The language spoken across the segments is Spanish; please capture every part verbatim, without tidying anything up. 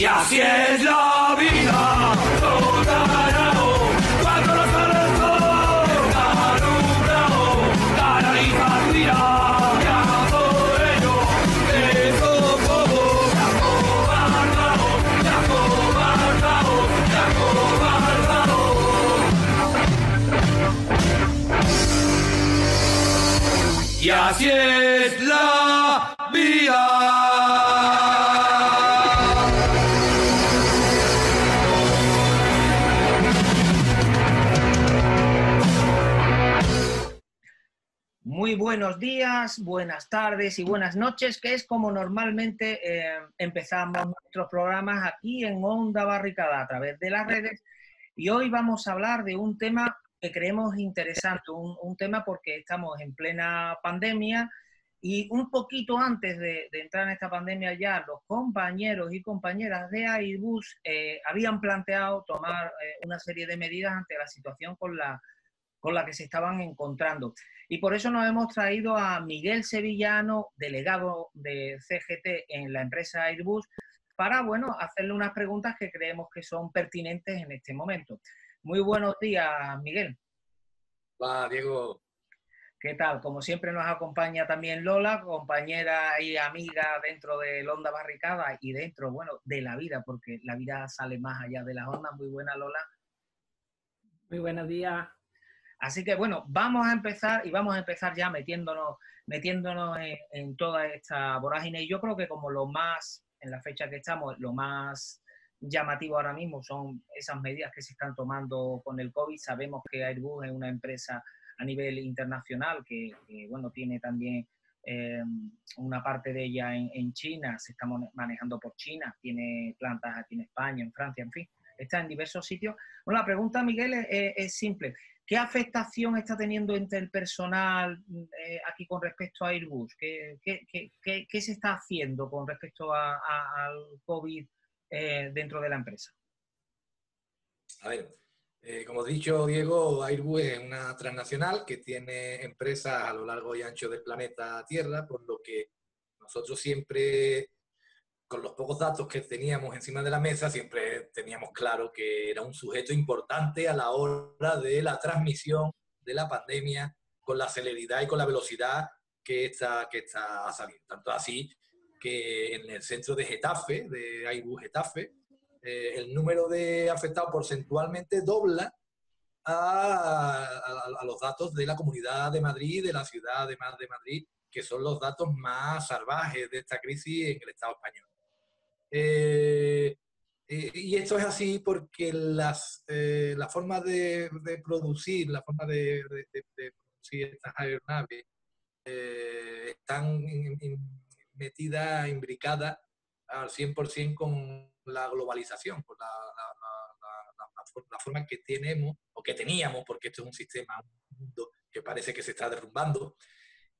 Y así es la vida. Y así es la vida. Muy buenos días, buenas tardes y buenas noches, que es como normalmente eh, empezamos nuestros programas aquí en Onda Barricada a través de las redes. Y hoy vamos a hablar de un tema que creemos interesante, un, un tema porque estamos en plena pandemia y un poquito antes de, de entrar en esta pandemia ya los compañeros y compañeras de Airbus eh, habían planteado tomar eh, una serie de medidas ante la situación con la, con la que se estaban encontrando. Y por eso nos hemos traído a Miguel Sevillano, delegado de C G T en la empresa Airbus, para bueno, hacerle unas preguntas que creemos que son pertinentes en este momento. Muy buenos días, Miguel. Hola, Diego. ¿Qué tal? Como siempre nos acompaña también Lola, compañera y amiga dentro de la Onda Barricada y dentro, bueno, de la vida, porque la vida sale más allá de las ondas. Muy buena, Lola. Muy buenos días. Así que, bueno, vamos a empezar y vamos a empezar ya metiéndonos, metiéndonos en, en toda esta vorágine. Y yo creo que como lo más, en la fecha que estamos, lo más llamativo ahora mismo son esas medidas que se están tomando con el COVID. Sabemos que Airbus es una empresa a nivel internacional que, que bueno, tiene también eh, una parte de ella en, en China, se está manejando por China, tiene plantas aquí en España, en Francia, en fin, está en diversos sitios. Bueno, la pregunta, Miguel, es, es, es simple. ¿Qué afectación está teniendo entre el personal eh, aquí con respecto a Airbus? ¿Qué, qué, qué, qué, qué se está haciendo con respecto a, a, al COVID Eh, dentro de la empresa? A ver, eh, como he dicho, Diego, Airbus es una transnacional que tiene empresas a lo largo y ancho del planeta Tierra, por lo que nosotros siempre, con los pocos datos que teníamos encima de la mesa, siempre teníamos claro que era un sujeto importante a la hora de la transmisión de la pandemia con la celeridad y con la velocidad que está, que está saliendo. Tanto así que en el centro de Getafe, de Airbus Getafe, eh, el número de afectados porcentualmente dobla a, a, a los datos de la Comunidad de Madrid, de la ciudad de Madrid, que son los datos más salvajes de esta crisis en el Estado español. Eh, eh, y esto es así porque las, eh, la forma de, de producir, la forma de, de, de, de producir estas aeronaves eh, están en, en, metida, imbricada al cien por cien con la globalización, con la, la, la, la, la forma que tenemos, o que teníamos, porque esto es un sistema, un mundo que parece que se está derrumbando.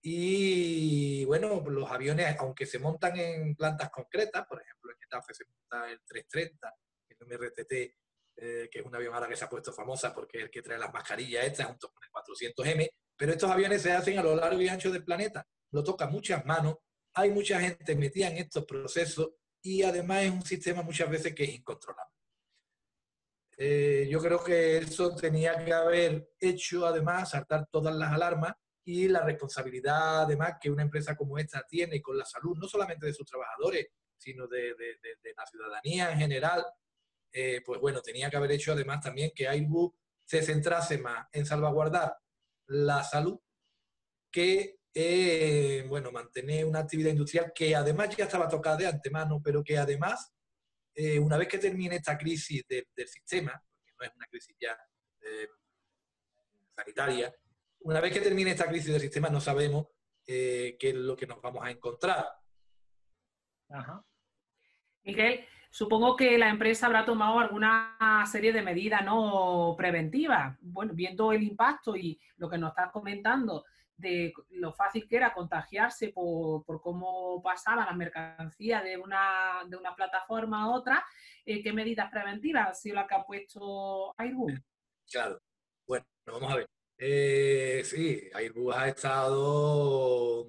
Y bueno, los aviones, aunque se montan en plantas concretas, por ejemplo, en Getafe se monta el tres treinta, el M R T T, eh, que es un avión ahora que se ha puesto famosa porque es el que trae las mascarillas estas junto con el cuatrocientos M, pero estos aviones se hacen a lo largo y ancho del planeta, lo tocan muchas manos. Hay mucha gente metida en estos procesos y además es un sistema muchas veces que es incontrolable. Eh, yo creo que eso tenía que haber hecho además saltar todas las alarmas, y la responsabilidad además que una empresa como esta tiene con la salud, no solamente de sus trabajadores, sino de, de, de, de la ciudadanía en general, eh, pues bueno, tenía que haber hecho además también que Airbus se centrase más en salvaguardar la salud que Eh, bueno, mantener una actividad industrial que además ya estaba tocada de antemano, pero que además, eh, una vez que termine esta crisis de, del sistema, porque no es una crisis ya eh, sanitaria, una vez que termine esta crisis del sistema no sabemos eh, qué es lo que nos vamos a encontrar. Ajá. Miguel, supongo que la empresa habrá tomado alguna serie de medidas no preventivas, bueno, viendo el impacto y lo que nos estás comentando, de lo fácil que era contagiarse por, por cómo pasaban las mercancías de una, de una plataforma a otra. eh, ¿Qué medidas preventivas ha sido la que ha puesto Airbus? Claro, bueno, vamos a ver. Eh, sí, Airbus ha estado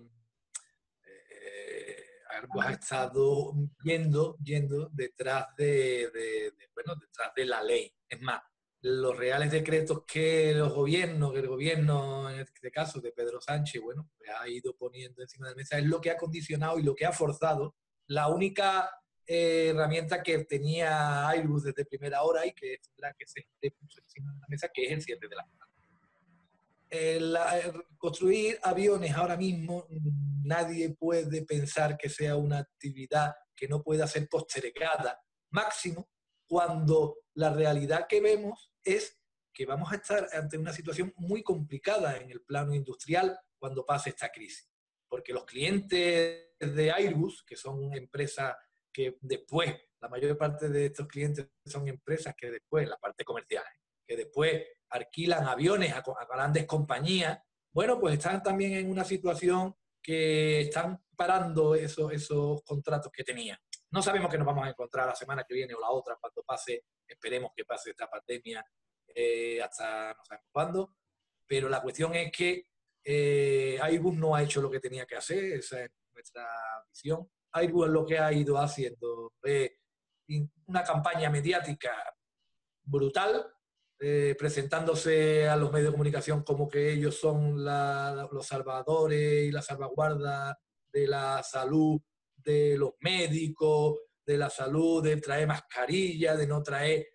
eh, Airbus ha estado yendo, yendo detrás de, de, de, bueno, detrás de la ley. Es más, los reales decretos que los gobiernos, que el gobierno, en este caso de Pedro Sánchez, bueno, pues ha ido poniendo encima de la mesa, es lo que ha condicionado y lo que ha forzado. La única eh, herramienta que tenía Airbus desde primera hora y que es la que se puso encima de la mesa, que es el cierre de la planta. El, el construir aviones ahora mismo, nadie puede pensar que sea una actividad que no pueda ser postergada, máximo cuando la realidad que vemos es que vamos a estar ante una situación muy complicada en el plano industrial cuando pase esta crisis. Porque los clientes de Airbus, que son empresas que después, la mayor parte de estos clientes son empresas que después, la parte comercial, que después alquilan aviones a, a grandes compañías, bueno, pues están también en una situación que están parando esos, esos contratos que tenían. No sabemos qué nos vamos a encontrar la semana que viene o la otra cuando pase, esperemos que pase esta pandemia eh, hasta no sabemos cuándo, pero la cuestión es que eh, Airbus no ha hecho lo que tenía que hacer, esa es nuestra visión. Airbus lo que ha ido haciendo es eh, una campaña mediática brutal, Eh, presentándose a los medios de comunicación como que ellos son la, los salvadores y la salvaguarda de la salud de los médicos, de la salud, de traer mascarilla, de no traer.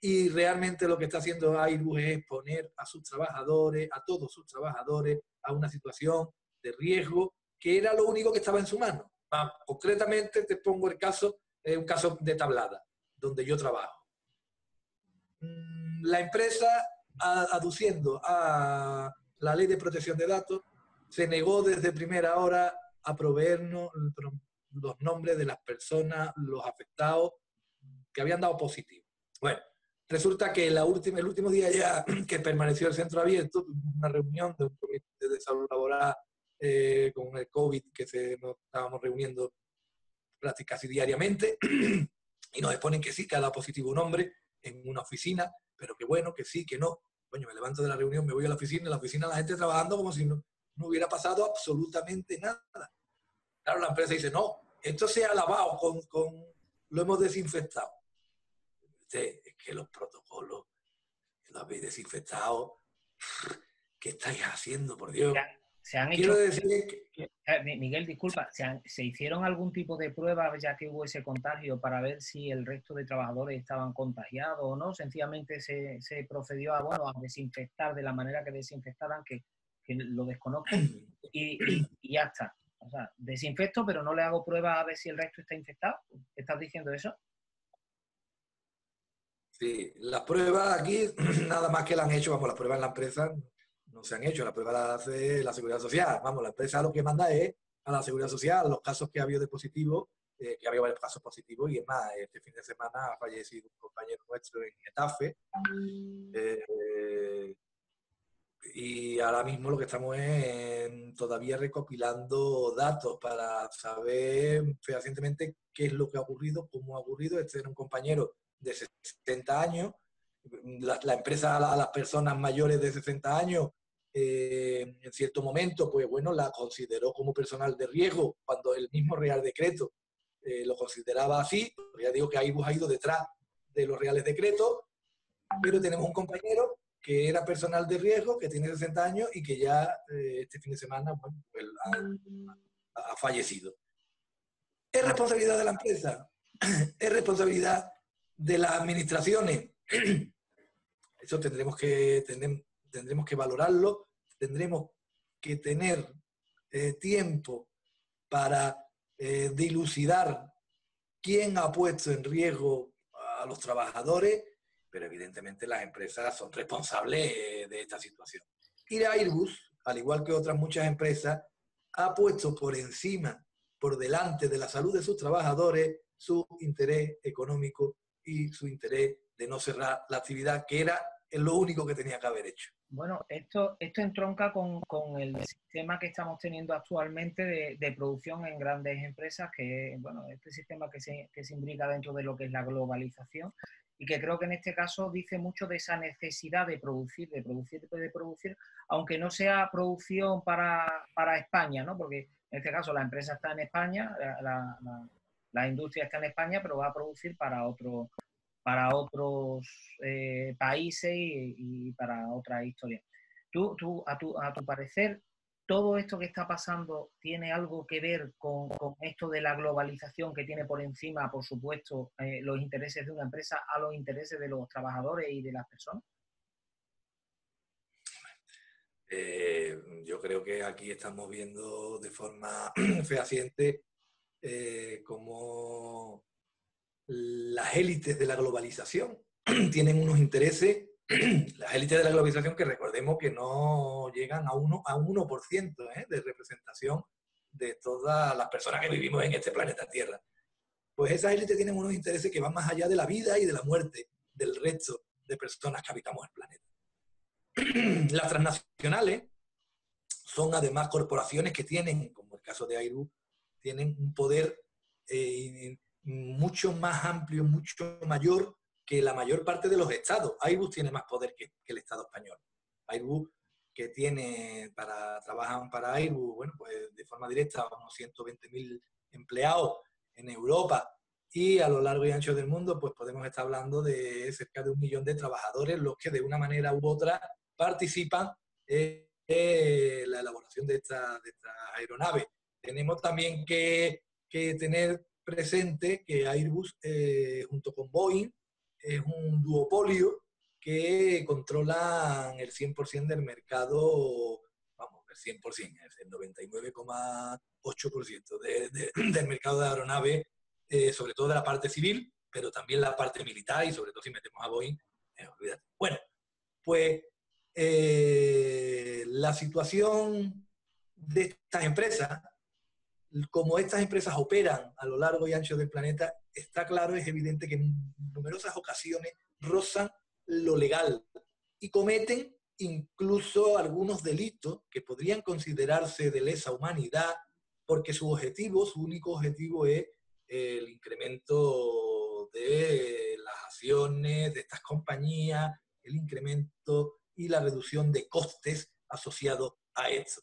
Y realmente lo que está haciendo Airbus es poner a sus trabajadores, a todos sus trabajadores, a una situación de riesgo que era lo único que estaba en su mano. Ah, concretamente te pongo el caso, eh, un caso de Tablada, donde yo trabajo. Mm. La empresa, aduciendo a la ley de protección de datos, se negó desde primera hora a proveernos los nombres de las personas, los afectados que habían dado positivo. Bueno, resulta que la última, el último día ya que permaneció el centro abierto, una reunión de un comité de salud laboral eh, con el COVID, que se, nos estábamos reuniendo casi diariamente, y nos exponen que sí, que ha dado positivo un hombre en una oficina, pero que bueno, que sí, que no. Coño, me levanto de la reunión, me voy a la oficina, en la oficina la gente trabajando como si no, no hubiera pasado absolutamente nada. Claro, la empresa dice, no, esto se ha lavado, con, con, lo hemos desinfectado. Usted, es que los protocolos, que lo habéis desinfectado, ¿qué estáis haciendo, por Dios? Ya, se han Quiero hecho, decir que, que, Miguel, disculpa, ¿se, han, ¿se hicieron algún tipo de prueba ya que hubo ese contagio para ver si el resto de trabajadores estaban contagiados o no? Sencillamente se, se procedió a, bueno, a desinfectar de la manera que desinfectaban, que, que lo desconozco, y, y, y ya está. O sea, desinfecto, pero no le hago prueba a ver si el resto está infectado. ¿Estás diciendo eso? Sí, las pruebas aquí, nada más que la han hecho, vamos, las pruebas en la empresa no se han hecho, la prueba la hace la Seguridad Social. Vamos, la empresa lo que manda es a la Seguridad Social los casos que ha habido de positivo, eh, que ha habido varios casos positivos, y es más, este fin de semana ha fallecido un compañero nuestro en Getafe, eh, eh, y ahora mismo lo que estamos es eh, todavía recopilando datos para saber fehacientemente qué es lo que ha ocurrido, cómo ha ocurrido. Este era un compañero de setenta años, La, la empresa a, la, a las personas mayores de sesenta años, eh, en cierto momento, pues bueno, la consideró como personal de riesgo cuando el mismo Real Decreto eh, lo consideraba así. Ya digo que Airbus ha ido detrás de los Reales Decretos, pero tenemos un compañero que era personal de riesgo, que tiene sesenta años y que ya eh, este fin de semana, bueno, pues, ha, ha fallecido. ¿Es responsabilidad de la empresa? ¿Es responsabilidad de las administraciones? Eso tendremos que, tendremos que valorarlo, tendremos que tener eh, tiempo para eh, dilucidar quién ha puesto en riesgo a los trabajadores, pero evidentemente las empresas son responsables eh, de esta situación. Y Airbus, al igual que otras muchas empresas, ha puesto por encima, por delante de la salud de sus trabajadores, su interés económico y su interés de no cerrar la actividad, que era lo único que tenía que haber hecho. Bueno, esto, esto entronca con, con el sistema que estamos teniendo actualmente de, de producción en grandes empresas, que bueno, este sistema que se, que se imbrica dentro de lo que es la globalización, y que creo que en este caso dice mucho de esa necesidad de producir, de producir, de producir, aunque no sea producción para, para España, ¿no? Porque En este caso, la empresa está en España, la, la, la, la industria está en España, pero va a producir para, otro, para otros eh, países y, y para otras historias. Tú, tú, a, tu, a tu parecer, ¿todo esto que está pasando tiene algo que ver con, con esto de la globalización que tiene por encima, por supuesto, eh, los intereses de una empresa a los intereses de los trabajadores y de las personas? Eh, yo creo que aquí estamos viendo de forma fehaciente eh, cómo las élites de la globalización tienen unos intereses, las élites de la globalización que recordemos que no llegan a, uno, a un uno por ciento ¿eh? de representación de todas las personas que vivimos en este planeta Tierra. Pues esas élites tienen unos intereses que van más allá de la vida y de la muerte del resto de personas que habitamos el planeta. Las transnacionales son además corporaciones que tienen, como el caso de Airbus, tienen un poder eh, mucho más amplio, mucho mayor que la mayor parte de los estados. Airbus tiene más poder que, que el Estado español. Airbus, que tiene, para trabajan para Airbus, bueno, pues de forma directa unos ciento veinte mil empleados en Europa y a lo largo y ancho del mundo, pues podemos estar hablando de cerca de un millón de trabajadores, los que de una manera u otra participan en la elaboración de estas de esta aeronaves. Tenemos también que, que tener presente que Airbus, eh, junto con Boeing, es un duopolio que controlan el cien por ciento del mercado, vamos, el cien por ciento, el noventa y nueve coma ocho por ciento de, de, del mercado de aeronaves, eh, sobre todo de la parte civil, pero también la parte militar y sobre todo si metemos a Boeing, eh, olvídate. Bueno, pues... Eh, la situación de estas empresas, como estas empresas operan a lo largo y ancho del planeta, está claro, es evidente que en numerosas ocasiones rozan lo legal y cometen incluso algunos delitos que podrían considerarse de lesa humanidad porque su objetivo, su único objetivo es el incremento de las acciones de estas compañías, el incremento y la reducción de costes asociados a esto.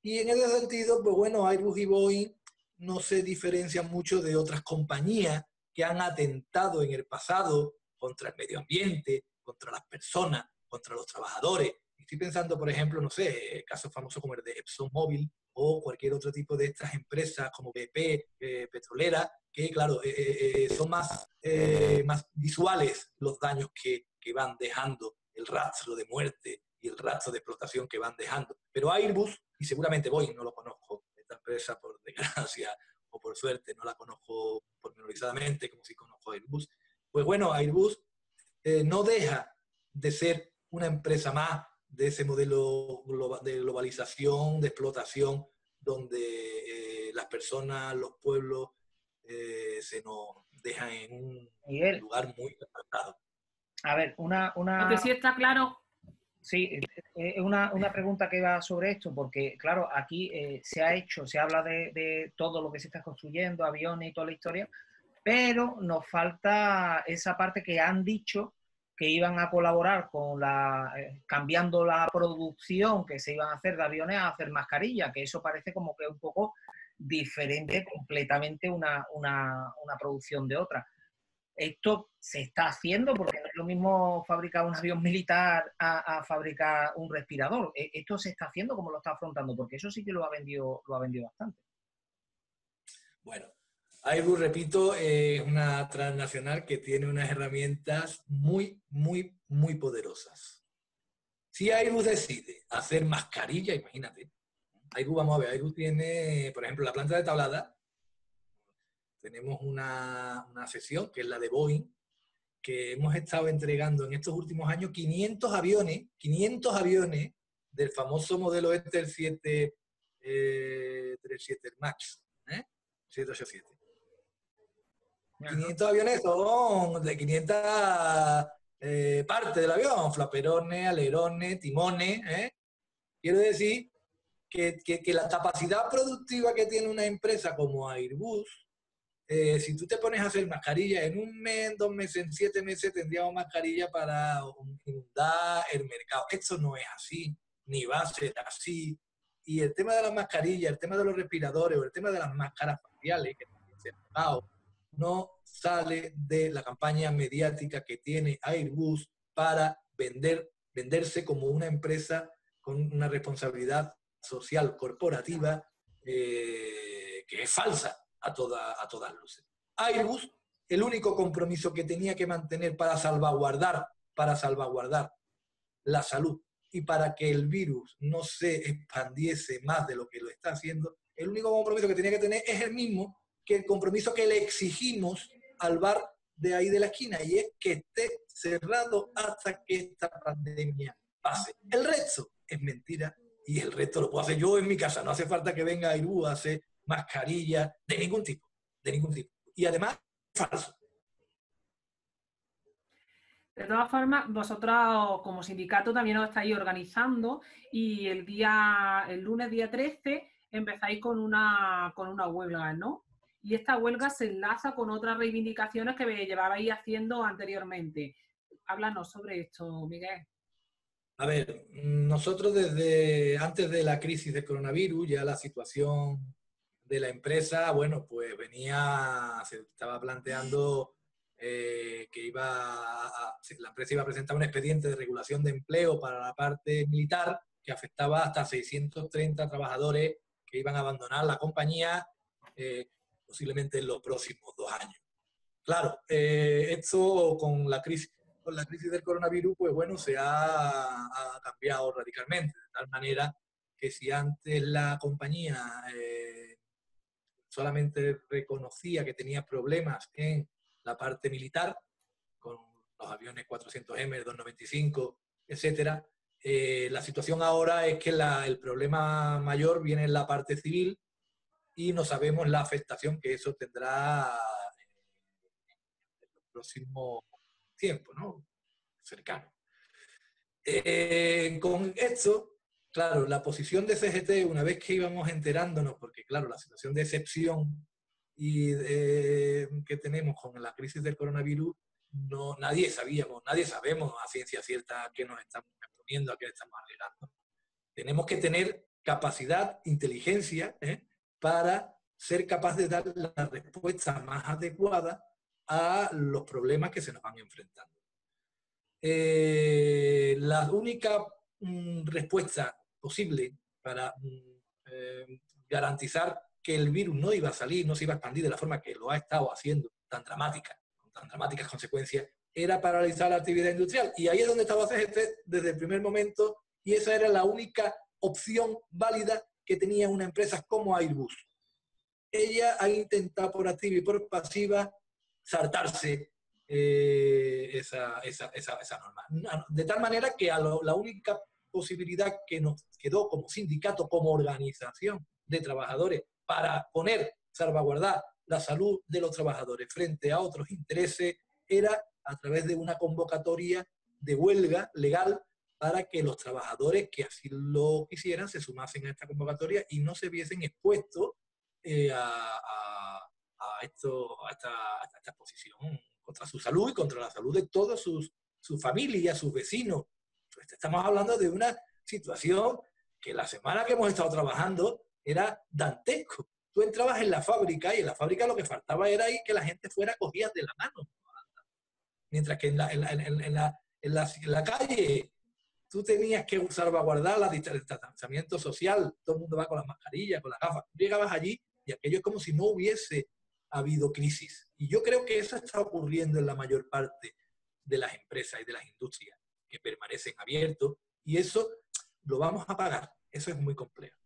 Y en ese sentido, pues bueno, Airbus y Boeing no se diferencian mucho de otras compañías que han atentado en el pasado contra el medio ambiente, contra las personas, contra los trabajadores. Estoy pensando, por ejemplo, no sé, casos famosos como el de Exxon Mobil o cualquier otro tipo de estas empresas como B P, eh, petrolera, que claro, eh, eh, son más, eh, más visuales los daños que, que van dejando, el rastro de muerte y el rastro de explotación que van dejando. Pero Airbus, y seguramente Boeing, no lo conozco, esta empresa por desgracia o por suerte, no la conozco pormenorizadamente como si conozco a Airbus, pues bueno, Airbus eh, no deja de ser una empresa más de ese modelo global, de globalización, de explotación, donde eh, las personas, los pueblos, eh, se nos dejan en un Miguel. lugar muy apartado. A ver, una... una... Porque sí está claro. Sí, eh, una, una pregunta que va sobre esto, porque claro, aquí eh, se ha hecho, se habla de, de todo lo que se está construyendo, aviones y toda la historia, pero nos falta esa parte que han dicho que iban a colaborar con la... Eh, cambiando la producción que se iban a hacer de aviones a hacer mascarillas, que eso parece como que es un poco diferente, completamente una, una, una producción de otra. Esto se está haciendo porque no es lo mismo fabricar un avión militar a, a fabricar un respirador. Esto se está haciendo como lo está afrontando, porque eso sí que lo ha vendido, lo ha vendido bastante. Bueno, Airbus, repito, es eh, una transnacional que tiene unas herramientas muy, muy, muy poderosas. Si Airbus decide hacer mascarilla, imagínate, Airbus, vamos a ver, Airbus tiene, por ejemplo, la planta de Tablada. Tenemos una, una sesión, que es la de Boeing, que hemos estado entregando en estos últimos años quinientos aviones, quinientos aviones del famoso modelo este, el siete, eh, treinta y siete Max, ¿eh? siete ochenta y siete. quinientos aviones son de quinientas eh, partes del avión, flaperones, alerones, timones, ¿eh? Quiero decir que, que, que la capacidad productiva que tiene una empresa como Airbus, Eh, si tú te pones a hacer mascarillas en un mes, en dos meses, en siete meses, tendríamos mascarilla para inundar el mercado. Esto no es así, ni va a ser así. Y el tema de las mascarillas, el tema de los respiradores o el tema de las máscaras faciales, que también se han dado, no sale de la campaña mediática que tiene Airbus para vender, venderse como una empresa con una responsabilidad social corporativa eh, que es falsa a, toda, a todas luces. Airbus, el único compromiso que tenía que mantener para salvaguardar, para salvaguardar la salud y para que el virus no se expandiese más de lo que lo está haciendo, el único compromiso que tenía que tener es el mismo que el compromiso que le exigimos al bar de ahí de la esquina, y es que esté cerrado hasta que esta pandemia pase. El resto es mentira, y el resto lo puedo hacer yo en mi casa. No hace falta que venga Airbus a hacer mascarillas de ningún tipo, de ningún tipo. Y además, falso. De todas formas, vosotros como sindicato también os estáis organizando y el día, el lunes día trece empezáis con una, con una huelga, ¿no? Y esta huelga se enlaza con otras reivindicaciones que llevabais haciendo anteriormente. Háblanos sobre esto, Miguel. A ver, nosotros desde antes de la crisis del coronavirus, ya la situación de la empresa, bueno, pues venía, se estaba planteando eh, que iba a, la empresa iba a presentar un expediente de regulación de empleo para la parte militar que afectaba hasta seiscientos treinta trabajadores que iban a abandonar la compañía eh, posiblemente en los próximos dos años. Claro, eh, esto con la crisis, con la crisis del coronavirus, pues bueno, se ha, ha cambiado radicalmente, de tal manera que si antes la compañía eh, solamente reconocía que tenía problemas en la parte militar, con los aviones cuatrocientos M, doscientos noventa y cinco, etcétera, eh, la situación ahora es que la, el problema mayor viene en la parte civil y no sabemos la afectación que eso tendrá en el próximo tiempo, ¿no? Cercano. Eh, con esto, claro, la posición de C G T, una vez que íbamos enterándonos, porque claro, la situación de excepción y de, que tenemos con la crisis del coronavirus, no, nadie sabíamos, nadie sabemos a ciencia cierta a qué nos estamos exponiendo, a qué estamos alegando. Tenemos que tener capacidad, inteligencia, ¿eh? para ser capaz de dar la respuesta más adecuada a los problemas que se nos van enfrentando. Eh, la única mm, respuesta posible para mm, eh, garantizar que el virus no iba a salir, no se iba a expandir de la forma que lo ha estado haciendo, tan dramática, con tan dramáticas consecuencias, era paralizar la actividad industrial. Y ahí es donde estaba C G T desde el primer momento, y esa era la única opción válida que tenía una empresa como Airbus. Ella ha intentado por activa y por pasiva saltarse eh, esa, esa, esa, esa norma. De tal manera que a lo, la única posibilidad que nos quedó como sindicato, como organización de trabajadores, para poner, salvaguardar la salud de los trabajadores frente a otros intereses, era a través de una convocatoria de huelga legal para que los trabajadores que así lo quisieran se sumasen a esta convocatoria y no se viesen expuestos eh, a, a A, esto, a, esta, a esta exposición contra su salud y contra la salud de todos sus, su familia, sus vecinos. Pues estamos hablando de una situación que la semana que hemos estado trabajando era dantesco. Tú entrabas en la fábrica y en la fábrica lo que faltaba era ahí que la gente fuera cogida de la mano. Mientras que en la, en la, en la, en la, en la, en la calle tú tenías que salvaguardar el distanciamiento social. Todo el mundo va con las mascarillas, con las gafas. Tú llegabas allí y aquello es como si no hubiese ha habido crisis. Y yo creo que eso está ocurriendo en la mayor parte de las empresas y de las industrias que permanecen abiertos, y eso lo vamos a pagar. Eso es muy complejo.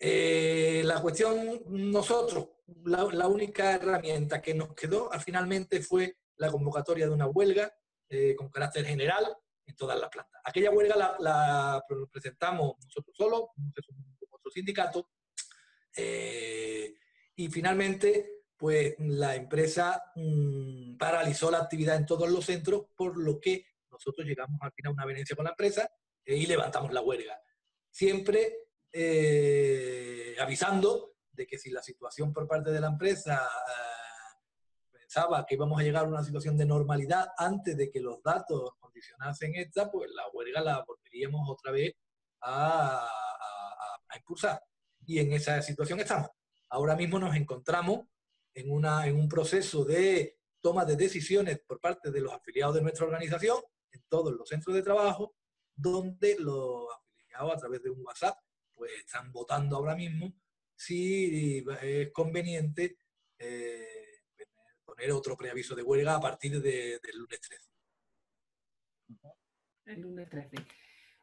Eh, la cuestión, nosotros, la, la única herramienta que nos quedó ah, finalmente fue la convocatoria de una huelga eh, con carácter general en todas las plantas. Aquella huelga la, la presentamos nosotros solos, nuestro sindicato, eh, y finalmente pues la empresa mmm, paralizó la actividad en todos los centros, por lo que nosotros llegamos al final a una avenencia con la empresa eh, y levantamos la huelga. Siempre eh, avisando de que si la situación por parte de la empresa eh, pensaba que íbamos a llegar a una situación de normalidad antes de que los datos condicionasen esta, pues la huelga la volveríamos otra vez a, a, a a impulsar. Y en esa situación estamos. Ahora mismo nos encontramos en, una, en un proceso de toma de decisiones por parte de los afiliados de nuestra organización en todos los centros de trabajo, donde los afiliados a través de un WhatsApp pues están votando ahora mismo si es conveniente eh, poner otro preaviso de huelga a partir de, del lunes trece. El lunes trece.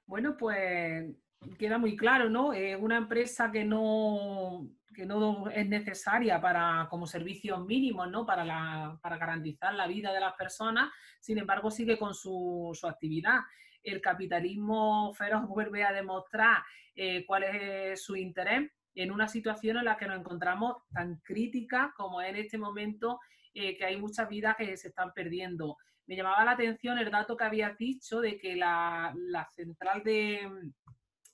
Bueno, pues queda muy claro, ¿no? Es una empresa que no, que no es necesaria para, como servicios mínimos, ¿no? Para, la, para garantizar la vida de las personas, sin embargo sigue con su, su actividad. El capitalismo feroz vuelve a demostrar eh, cuál es su interés en una situación en la que nos encontramos tan crítica como es en este momento, eh, que hay muchas vidas que se están perdiendo. Me llamaba la atención el dato que habías dicho de que la, la central de,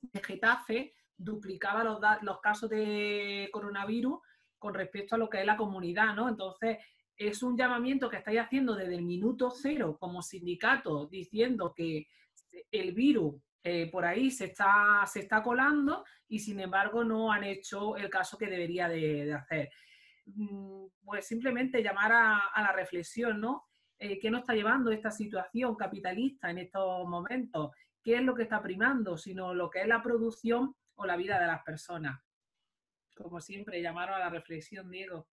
de Getafe duplicaba los, los casos de coronavirus con respecto a lo que es la comunidad, ¿no? Entonces, es un llamamiento que estáis haciendo desde el minuto cero como sindicato, diciendo que el virus eh, por ahí se está, se está colando y, sin embargo, no han hecho el caso que debería de, de hacer. Pues simplemente llamar a, a la reflexión, ¿no? Eh, ¿Qué nos está llevando esta situación capitalista en estos momentos? ¿Qué es lo que está primando? Sino lo que es la producción o la vida de las personas. Como siempre, llamaron a la reflexión, Diego.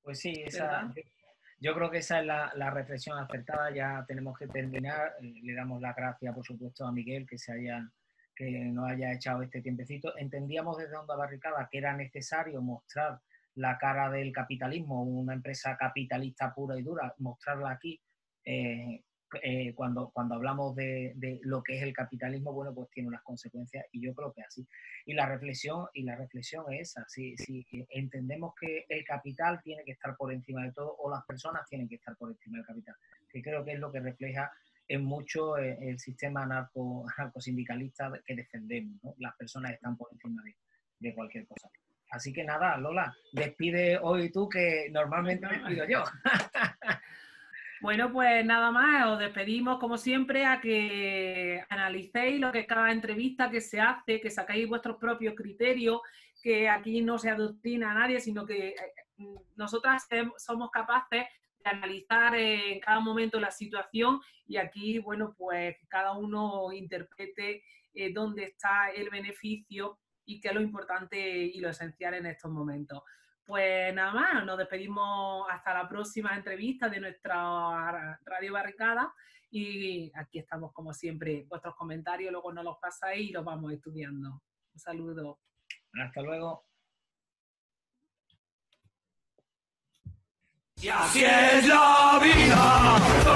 Pues sí, esa, yo creo que esa es la, la reflexión acertada. Ya tenemos que terminar. Le damos las gracias, por supuesto, a Miguel que, se haya, que nos haya echado este tiempecito. Entendíamos desde Onda Barricada que era necesario mostrar la cara del capitalismo, una empresa capitalista pura y dura, mostrarla aquí. Eh, eh, cuando, cuando hablamos de, de lo que es el capitalismo, bueno, pues tiene unas consecuencias y yo creo que así. Y la reflexión, y la reflexión es esa, si, si entendemos que el capital tiene que estar por encima de todo o las personas tienen que estar por encima del capital, que creo que es lo que refleja en mucho el, el sistema narco, narcosindicalista que defendemos, ¿no? Las personas están por encima de, de cualquier cosa. Así que nada, Lola, despide hoy tú, que normalmente despido yo. Bueno, pues nada más, os despedimos como siempre a que analicéis lo que cada entrevista que se hace, que sacáis vuestros propios criterios, que aquí no se adoctrina a nadie, sino que nosotras somos capaces de analizar en cada momento la situación y aquí, bueno, pues cada uno interprete eh, dónde está el beneficio y qué es lo importante y lo esencial en estos momentos. Pues nada más, nos despedimos hasta la próxima entrevista de nuestra Radio Barricada y aquí estamos como siempre. Vuestros comentarios luego nos los pasáis y los vamos estudiando. Un saludo. Hasta luego. Y así es la vida,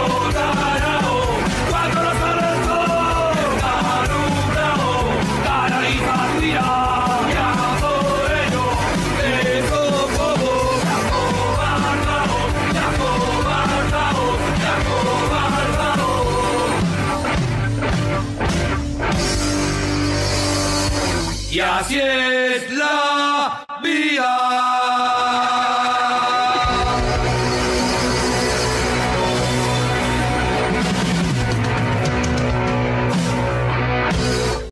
cuando los arrestó, y así es la vida.